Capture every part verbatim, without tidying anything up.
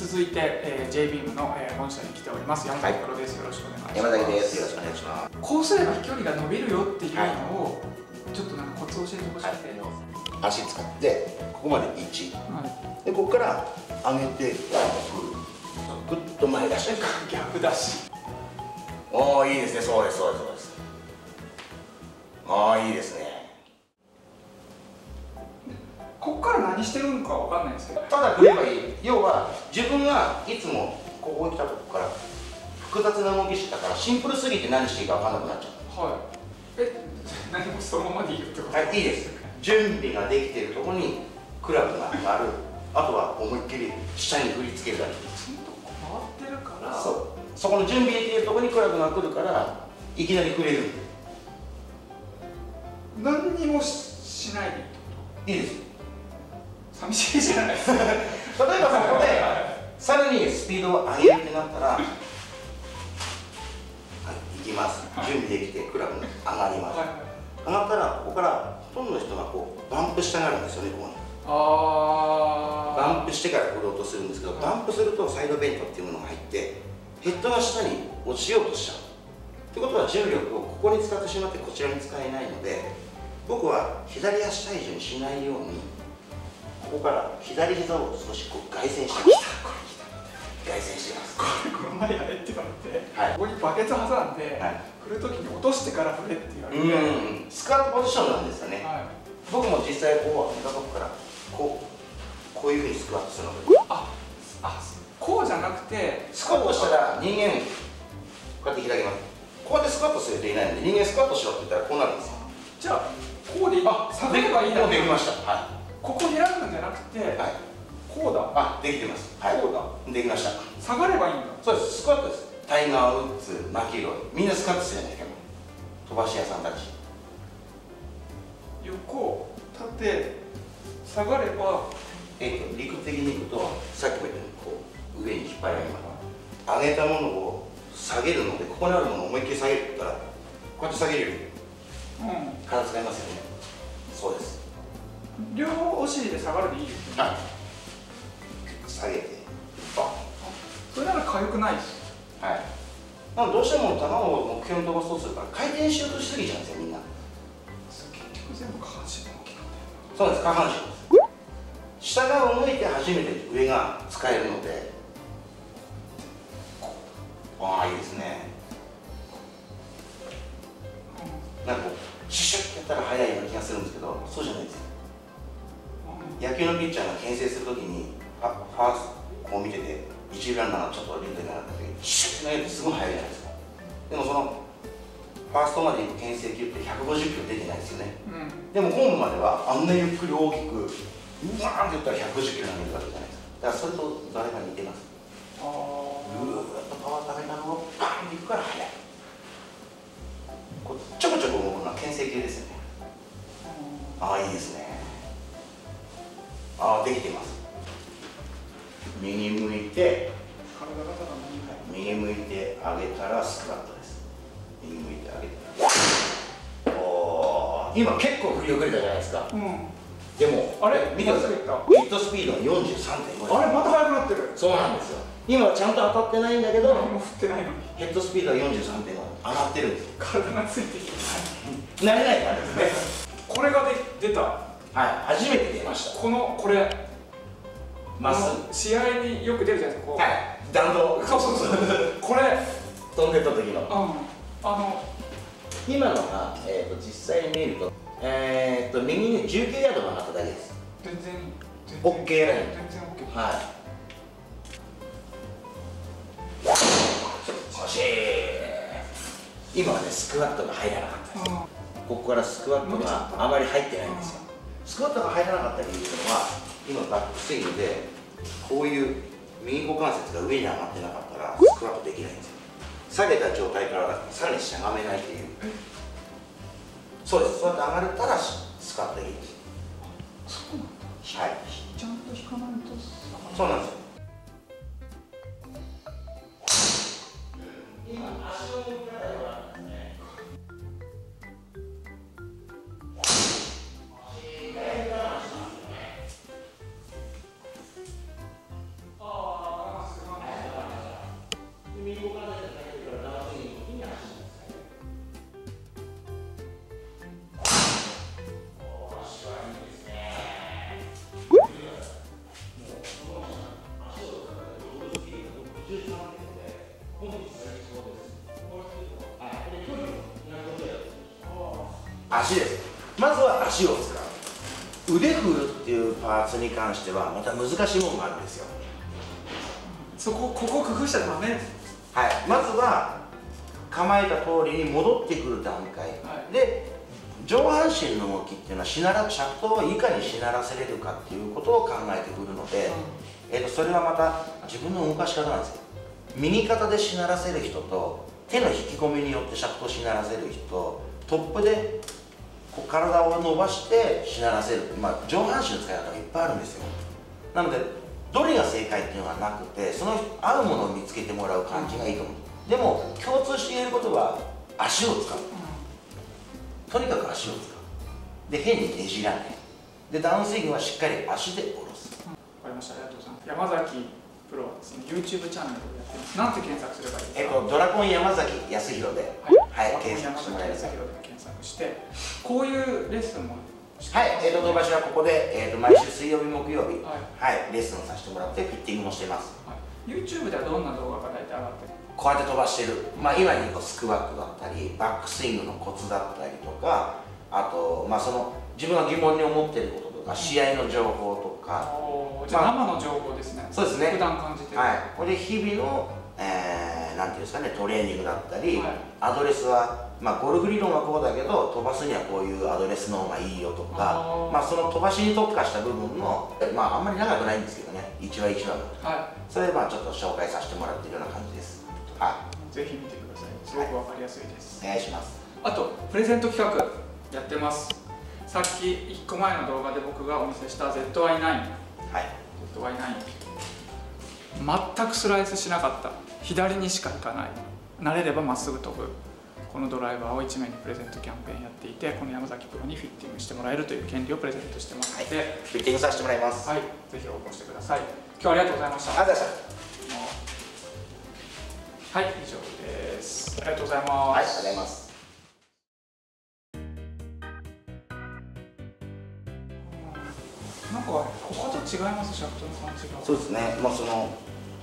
続いて、えー、ジェイビーイーエム の、えー、本社に来ております山崎プロです。よろしくお願いします。山崎です。よろしくお願いします。こうすれば飛距離が伸びるよっていうのを、はい、ちょっとなんかコツを教えてほしくて、はい、足使ってここまでいち、はい、でここから上げてグッと前出し、逆出し。おおいいですね。そうですそうですそうです。ああいいですね。ここから何してるのかわかんないですけど、ただ振ればいい。要は自分がいつもここに来たとこから複雑な動きしてたから、シンプルすぎて何していいかわかんなくなっちゃう。はい。え何もそのままでいいってこと。はい、いいです。準備ができてるところにクラブが鳴る。あとは思いっきり下に振り付けるだけ。そのとこ回ってるから、そう、そこの準備できてるところにクラブが来るから、いきなり振れる。何にも し, しないでいいってこと。いいです。寂しいじゃないですか。例えばそこでさらにスピードを上げるってなったら、はい、行きます、はい、準備できてクラブに上がります、はい、上がったらここからほとんどの人がこうバンプしたがるんですよね。ここにあバンプしてから振ろうとするんですけど、はい、バンプするとサイドベントっていうものが入ってヘッドが下に落ちようとしちゃうってことは、重力をここに使ってしまってこちらに使えないので、僕は左足体重にしないようにここから左膝を少しこう外旋してます。外旋してます。これこの前やれって言われて、はい、ここにバケツ挟んで、はい、振るときに落としてから振れって言われて、うん、スカートポジションなんですよね。はい、僕も実際こう上げたとこからこうこういうふうにスクワットするので、ああこうじゃなくて、スクワットしたら人間こうやって開けます。こうやってスクワットする人いないので、人間スクワットしろって言ったらこうなるんですよ。じゃあこうで下げればいいんだ。もうできました。はい。ここ開くんじゃなくて、はい、こうだ。あ、できてます。はい、こうだ。できました。下がればいいんだ。そうです。スクワットです。タイガー・ウッズ、マキロイ、みんなスクワットするじゃないですか。飛ばし屋さんたち。横、縦、下がれば、えっと理屈的にいくと、さっきも言ったようにこう上に引っ張り上げます。上げたものを下げるので、ここにあるものを思いっきり下げるから、こうやって下げるより、うん、体使いますよね。そうです。両お尻で下がるでいいよ。はい、下げて、あ、それなら痒くないし、はい、なのでどうしても球を目標に飛ばそうするから回転しようとしすぎちゃうんですよ、みんな。結局全部下半身の動きなんだよ。そうです、下半身です。下側を向いて初めて上が使えるので、ああいいですね、うん、なんかこうシュシュッてやったら速いような気がするんですけど、そうじゃないですよ。野球のピッチャーが牽制するときに、ファーストこう見てて、一塁ランナーがちょっとリードになったときに、シュッて投げるとすごい速いじゃないですか。でもその、ファーストまで行く牽制球ってひゃくごじゅっキロ出てないですよね。うん、でもホームまでは、あんなゆっくり大きく、うわーって言ったらひゃくごじゅっキロ投げるわけじゃないですか。だからそれと誰か似てます。あー。ぐーっとパワー食べながら、バーンっていくから速い。こうちょこちょこ動くのは牽制球ですよね。うん、ああ、いいですね。ああできてます。右向いて、右向いてあげたらスクワットです。右向いてあげたら、おお今結構振り遅れたじゃないですか、うん、でもあれ見てください、ミッドスピードが よんじゅうさんてんご あれまた速くなってる。そうなんですよ。今はちゃんと当たってないんだけど、もう振ってないのにヘッドスピードが よんじゅうさんてんご 上がってるんです。体がついてきて慣れないからですね。これがで出た、はい、初めて出ました。このこれマス試合によく出るじゃないですか。はい、弾道。そうそうそう。これ飛んでた時の、うん、あの今のが、えー、と実際に見るとえっ、ー、と右にじゅうきゅうヤード曲がっただけです。全然オッケーライン。全然オッケー。はい、今はねスクワットが入らなかったです、うん、ここからスクワットがあまり入ってないんですよ。スクワットが入らなかった理由というのは、今バックスイングでこういう右股関節が上に上がってなかったらスクワットできないんですよ。下げた状態からさらにしゃがめないという。そうです、そうやって上がれたらスクワットできるんです。そうなんだ。はい、ちゃんと引かないと。そうなんですよ。今足を向けたようなOh. まずは足を使う。腕振るっていうパーツに関してはまた難しいものがあるんですよ。そこここを工夫したらダメ。はい、まずは構えた通りに戻ってくる段階、はい、で上半身の動きっていうのはしなら着刀をいかにしならせれるかっていうことを考えてくるので、うん、えーとそれはまた自分の動かし方なんですよ。右肩でしならせる人と手の引き込みによって着刀をしならせる人と、トップでこう体を伸ばしてしならせる、まあ、上半身の使い方がいっぱいあるんですよ。なのでどれが正解っていうのはなくて、その合うものを見つけてもらう感じがいいと思う。でも共通して言えることは足を使う、とにかく足を使う。で変にねじらないで、ダウンスイングはしっかり足で下ろす。わかりました、ありがとうございます。山崎プロはですね YouTube チャンネルをやってます。なんて検索すればいいですか？えっとドラコン山崎康弘で、はい、はい、検索してもらえます。してこういうレッスンもはい、えーと堂橋はここで、えーと毎週水曜日木曜日、はい、はい、レッスンをさせてもらってフィッティングもしてます。はい、YouTube ではどんな動画が大体上がってる？こうやって飛ばしてる、まあ、今にスクワットだったりバックスイングのコツだったりとか、あと、まあ、その自分が疑問に思っていることとか、うん、試合の情報とか、じゃあ生の情報ですね。そうですね、普段感じてる、はい、これで日々の、えー、なんていうんですかね、トレーニングだったり、はい、アドレスはまあゴルフ理論はこうだけど飛ばすにはこういうアドレスの方がいいよとか、あまあその飛ばしに特化した部分の、まああんまり長くないんですけどね、いちわいちわの、はい、それでまあちょっと紹介させてもらっているような感じです。はい、ぜひ見てください、すごくわかりやすいです。はい、お願いします。あとプレゼント企画やってます。さっきいっこまえの動画で僕がお見せした ゼットワイナイン、 はいゼットワイナイン 全くスライスしなかった、左にしか行かない、慣れればまっすぐ飛ぶ、このドライバーをいちめいにプレゼントキャンペーンやっていて、この山崎プロにフィッティングしてもらえるという権利をプレゼントしてますので、はい、フィッティングさせてもらいます。はい、ぜひ応募してください。今日はありがとうございました。ありがとうございました。はい、以上です。ありがとうございます。はい、ありがとうございます。なんか他と違います、シャフトの感じが。そうですね、まあその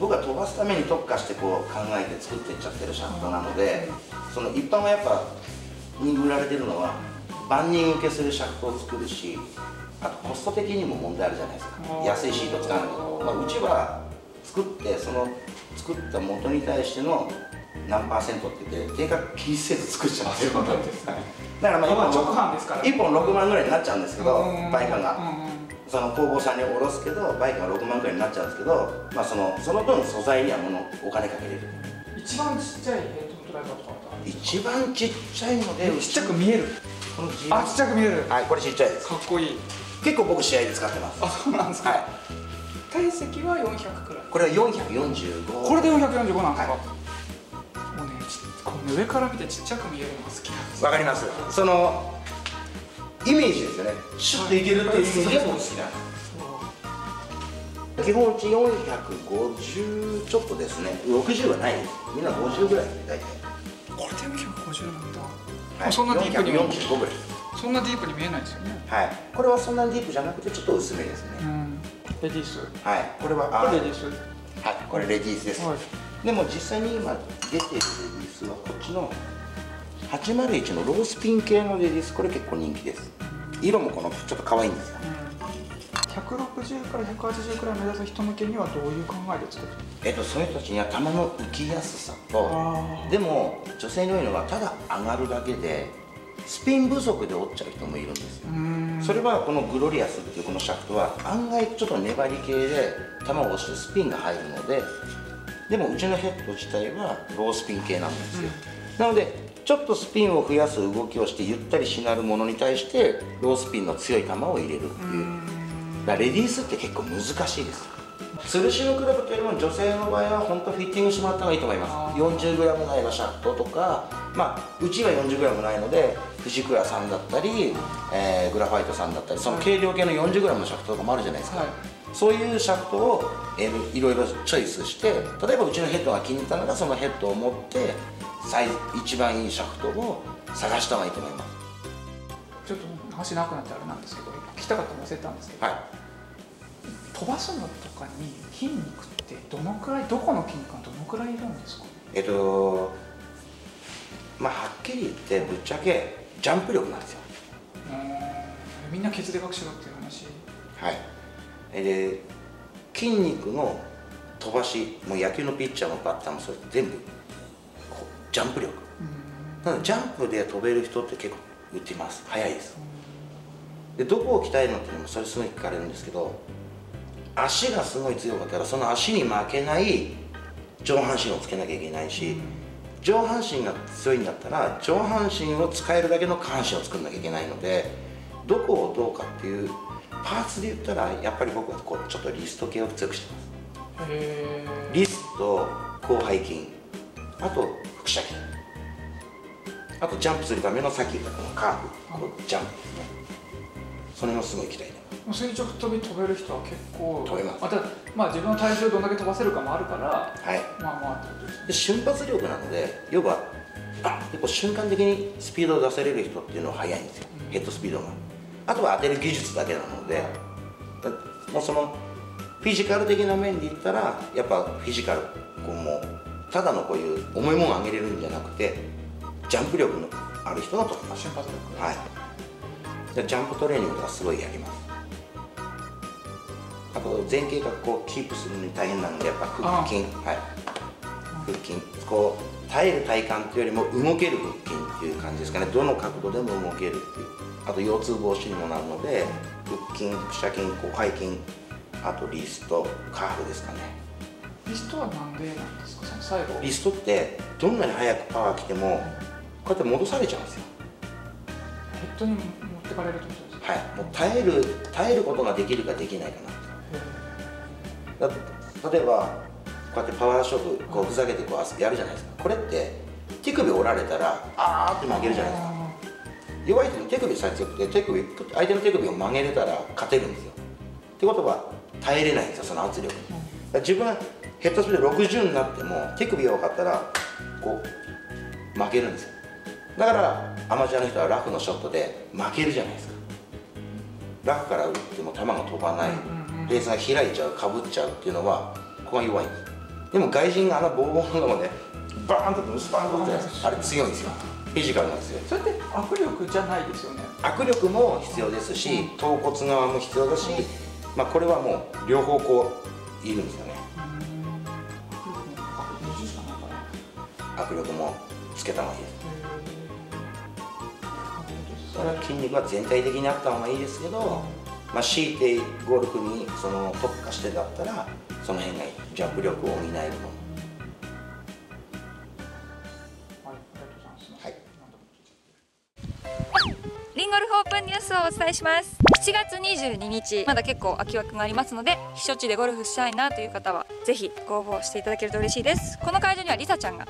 僕は飛ばすために特化してこう考えて作っていっちゃってるシャフトなので、その一般はやっぱに売られてるのは万人受けするシャフトを作るし、あとコスト的にも問題あるじゃないですか、安いシート使わないけど、まあ、うちは作って、その作った元に対しての何パーセントって言って定価気にせず作っちゃってることですね。だからまあいっぽんろくまんぐらいになっちゃうんですけど、売価が。その工房さんにおろすけど、バイクがろくまんくらいになっちゃうんですけど、まあ、そのその分素材にはものお金かけれる。一番ちっちゃいヘッドドライバーとかあった？一番ちっちゃいのでちっちゃく見える。このあ、ちっちゃく見える。はい、これちっちゃいです。かっこいい。結構僕試合で使ってます。あ、そうなんですか。はい、体積はよんひゃくくらい。これはよんひゃくよんじゅうご。これでよんひゃくよんじゅうごなんですか？はい、もうね、この上から見てちっちゃく見えるのが好きなんです。わかります。そのイメージですよね。シュッといけるっていうイメージが好きな。基本値よんひゃくごじゅうちょっとですね。ろくじゅうはないです。みんなごじゅうぐらいで大体。これでよんひゃくごじゅうなんだ。はい。そんなディープによんじゅうごぐらい。そんなディープに見えないですよね。はい。これはそんなディープじゃなくてちょっと薄めですね。レディース。はい。これはあ。レディース。はい。これレディースです。でも実際に今出てるレディースはこっちのはちまるいちのロースピン系のレディース、これ結構人気です。色もこのちょっと可愛いんですよ、ね、ひゃくろくじゅうからひゃくはちじゅうくらい目指す人向けにはどういう考えで作る？えっとその人たちには球の浮きやすさと、でも女性に多いのはただ上がるだけでスピン不足で折っちゃう人もいるんですよ。それはこのグロリアスっていうこのシャフトは案外ちょっと粘り系で球を押してスピンが入るので、でもうちのヘッド自体はロースピン系なんですよ、うん、なのでちょっとスピンを増やす動きをしてゆったりしなるものに対してロースピンの強い球を入れるっていう、だからレディースって結構難しいです。吊るしのクラブというよりも女性の場合は本当フィッティングしてもらった方がいいと思います。 よんじゅうグラム ないはシャットとか、まあうちは よんじゅうグラム ないので藤倉さんだったり、えー、グラファイトさんだったり、その軽量系の よんじゅうグラム のシャフトとかもあるじゃないですか、はい、そういうシャフトを、えー、いろいろチョイスして、例えばうちのヘッドが気に入ったならそのヘッドを持ってサイズ一番いいシャフトを探した方がいいと思います。ちょっと話長くなってあれなんですけど、聞きたかったの忘れたんですけど、はい、飛ばすのとかに筋肉ってどのくらい、どこの筋肉がどのくらいいるんですか？えっとまあはっきり言ってぶっちゃけジャンプ力なんですよ。みんな血でかくしろっていう話。はい。えー、筋肉の飛ばし、もう野球のピッチャーもバッターもそれ全部ジャンプ力。うん、なのでジャンプで飛べる人って結構打ちます。速いです。うん、でどこを鍛えるのっていうのもそれすごい聞かれるんですけど、足がすごい強かったらその足に負けない上半身をつけなきゃいけないし。うん、上半身が強いんだったら上半身を使えるだけの下半身を作んなきゃいけないので、どこをどうかっていうパーツで言ったらやっぱり僕はこうちょっとリスト系を強くしてます。へー。リスト、広背筋、あと腹斜筋、あとジャンプするためのさっき言ったこのカーブ、こうジャンプですね。それもすごい鍛えてます。垂直跳び飛べる人は結構飛べます。あと、まあ、自分の体重をどんだけ飛ばせるかもあるから、はい、まあまあってことですね。で瞬発力なので、要はあ結構瞬間的にスピードを出せれる人っていうのは速いんですよ、うん、ヘッドスピードが。あとは当てる技術だけなので、はい、だもうそのフィジカル的な面で言ったらやっぱフィジカル、こうもうただのこういう重いものを上げれるんじゃなくてジャンプ力のある人が飛びます。瞬発力、はい。ジャンプトレーニングがすごいやります。あと前傾がこうキープするのに大変なんで、やっぱ腹筋、はい、腹筋、こう耐える体幹というよりも動ける腹筋っていう感じですかね。どの角度でも動けるっていう。あと腰痛防止にもなるので腹筋、腹斜筋、広背筋、あとリスト、カーフですかね。リストはなんでなんですか、最後。リストってどんなに早くパワー来てもこうやって戻されちゃうんですよ。ヘッドにはい、もう耐える耐えることができるかできないかなって。だ例えばこうやってパワー勝負こうふざけてこうやるじゃないですか。これって手首折られたらあーって曲げるじゃないですか。弱い人に手首さえ強くて手首相手の手首を曲げれたら勝てるんですよ。ってことは耐えれないんですよ、その圧力に。自分はヘッドスピードろくじゅうになっても手首弱かったらこう負けるんですよ。だからアマチュアの人はラフのショットで負けるじゃないですか。ラフから打っても球が飛ばない、ベースが開いちゃう、かぶっちゃうっていうのはここが弱いんです。でも外人があのボーボーのねバーンとスパンと打つじゃないですか。あれ強いんですよ、フィジカルなんですよ。それって握力じゃないですよね。握力も必要ですし、頭骨側も必要だし、まあ、これはもう両方こういるんですよね。握力もつけた方がいいです。筋肉は全体的にあった方がいいですけど、まあ、強いてゴルフにその特化してだったらその辺がいい。ジャンプ力を補えるの。はい、ありがとうございます。はい。リンゴルフオープンニュースをお伝えします。しちがつにじゅうににち、まだ結構空き枠がありますので、避暑地でゴルフしたいなという方はぜひご応募していただけると嬉しいです。この会場にはリサちゃんが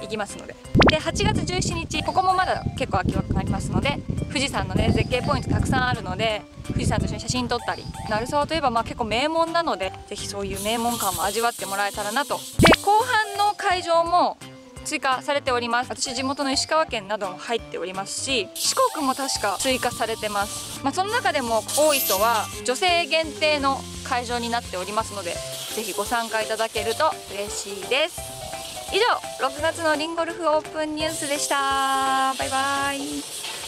行きますので。ではちがつじゅうしちにち、ここもまだ結構空き枠がありますので、富士山のね絶景ポイントたくさんあるので富士山と一緒に写真撮ったり、鳴沢といえばまあ結構名門なのでぜひそういう名門感も味わってもらえたらなと。で後半の会場も追加されております。私地元の石川県なども入っておりますし、四国も確か追加されてます、まあ、その中でも大磯は女性限定の会場になっておりますのでぜひご参加いただけると嬉しいです。以上、ろくがつのリンゴルフオープンニュースでした。バイバイ。